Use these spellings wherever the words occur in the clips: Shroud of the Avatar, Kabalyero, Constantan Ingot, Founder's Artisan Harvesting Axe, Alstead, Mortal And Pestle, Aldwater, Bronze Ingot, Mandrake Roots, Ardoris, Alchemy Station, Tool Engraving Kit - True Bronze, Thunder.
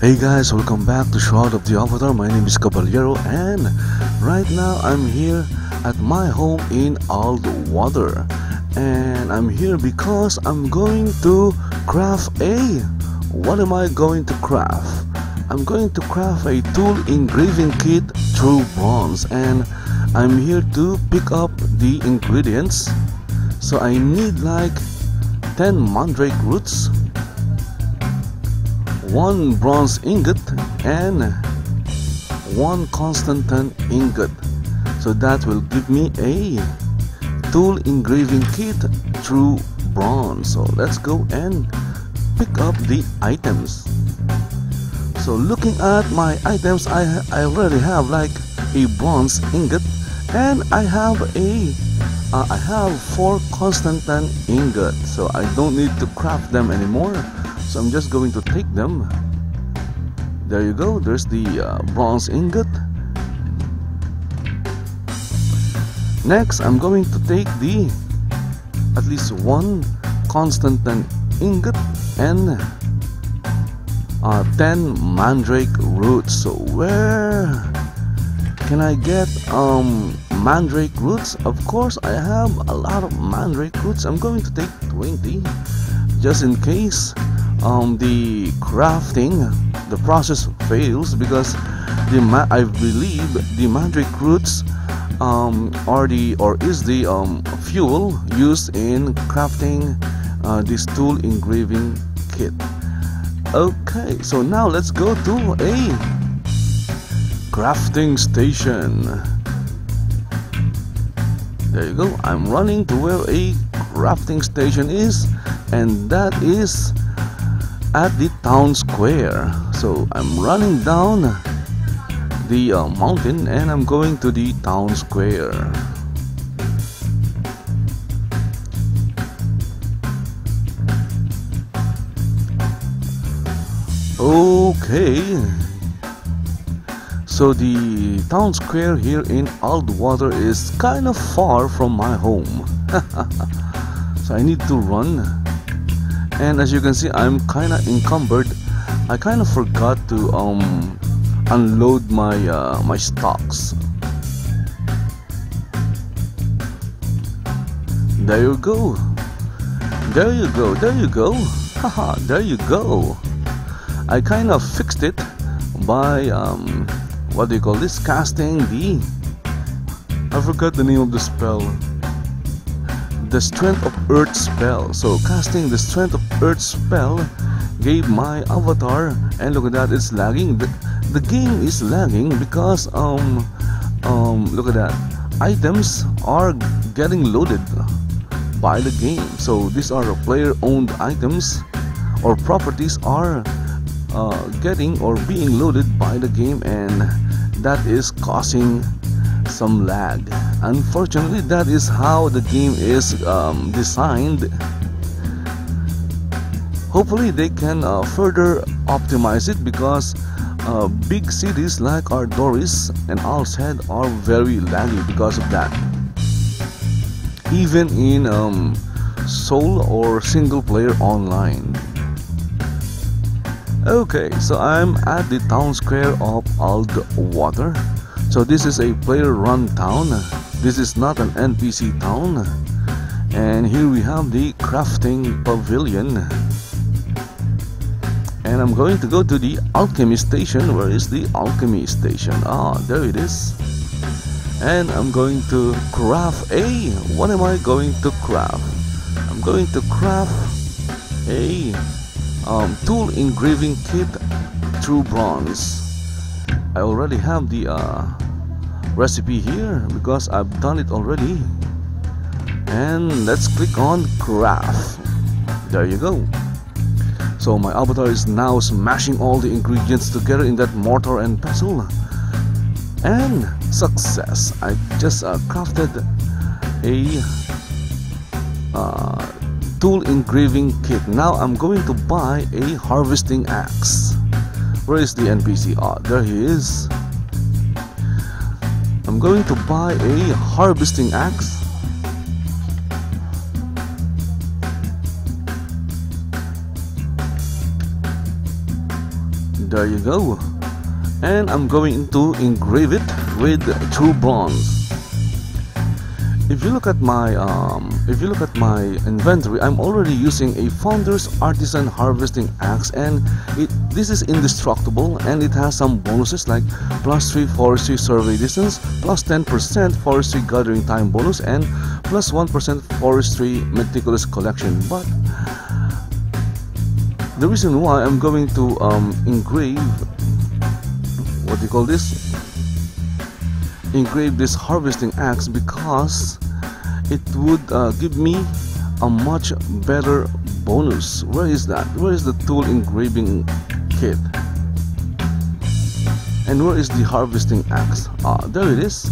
Hey guys, welcome back to Shroud of the Avatar. My name is Kabalyero and right now I'm here at my home in Aldwater, and I'm here because I'm going to craft a tool engraving kit True Bronze, and I'm here to pick up the ingredients. So I need like 10 mandrake roots, 1 bronze ingot and 1 Constantan ingot. So that will give me a tool engraving kit True Bronze. So let's go and pick up the items. So looking at my items, I already have like a bronze ingot, and I have four Constantan ingot, so I don't need to craft them anymore. So I'm just going to take them. There you go. There's the bronze ingot. Next, I'm going to take the at least 1 Constantan ingot and 10 mandrake roots. So where can I get mandrake roots? Of course, I have a lot of mandrake roots. I'm going to take 20 just in case the process fails, because I believe the mandrake roots is the fuel used in crafting this tool engraving kit. Okay, so now let's go to a crafting station. There you go. I'm running to where a crafting station is, and that is at the town square. So I'm running down the mountain and I'm going to the town square. Okay, so the town square here in Aldwater is kind of far from my home. So I need to run, and as you can see, I'm kind of encumbered. I kind of forgot to unload my my stocks. There you go, there you go, there you go, haha. There you go. I kind of fixed it by casting the, I forgot the name of the spell, the Strength of Earth spell. So casting the Strength of Earth spell gave my avatar, and look at that, it's lagging. The game is lagging because look at that, items are getting loaded by the game. So these are player owned items or properties are being loaded by the game, and that is causing some lag. Unfortunately, that is how the game is designed. Hopefully they can further optimize it, because big cities like Ardoris and Alstead are very laggy because of that. Even in solo or single player online. Okay, so I'm at the town square of Aldwater. So this is a player run town. This is not an NPC town. And here we have the crafting pavilion. And I'm going to go to the alchemy station. Where is the alchemy station? Ah, there it is. And I'm going to craft a... what am I going to craft? I'm going to craft a... tool engraving kit True Bronze. I already have the recipe here because I've done it already, and let's click on craft. There you go. So my avatar is now smashing all the ingredients together in that mortar and pestle, and success. I just crafted a tool engraving kit. Now I'm going to buy a harvesting axe. Where is the NPC? Ah, there he is. I'm going to buy a harvesting axe. there you go. And I'm going to engrave it with true bronze. If you look at my inventory, I'm already using a Founder's Artisan Harvesting Axe, and this is indestructible, and it has some bonuses like +3 forestry survey distance, +10% forestry gathering time bonus, and +1% forestry meticulous collection. But the reason why I'm going to engrave, what do you call this? Engrave this harvesting axe, because it would give me a much better bonus. Where is that? Where is the tool engraving kit? And where is the harvesting axe? Ah, there it is.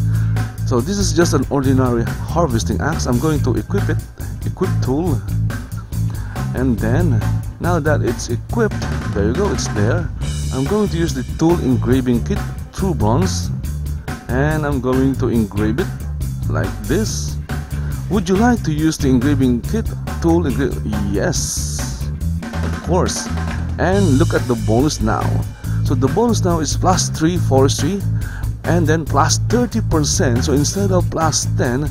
So this is just an ordinary harvesting axe. I'm going to equip it, equip tool, and then now that it's equipped, there you go, it's there. I'm going to use the tool engraving kit, True Bronze, and I'm going to engrave it like this. Would you like to use the engraving kit tool? Yes, of course. And look at the bonus now. So the bonus now is +3 forestry, and then +30%. So instead of +10,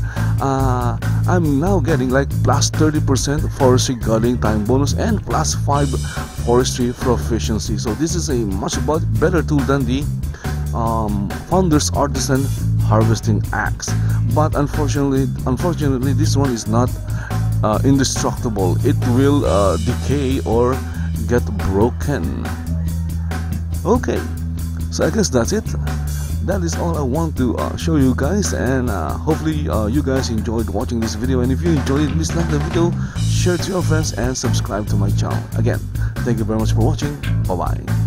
I'm now getting like +30% forestry guarding time bonus and +5 forestry proficiency. So this is a much better tool than the Founder's Artisan Harvesting Axe. But unfortunately, this one is not indestructible. It will decay or get broken. Okay, so I guess that's it. That is all I want to show you guys, and hopefully you guys enjoyed watching this video. And if you enjoyed it, please like the video, share it to your friends, and subscribe to my channel. Again, thank you very much for watching. Bye bye.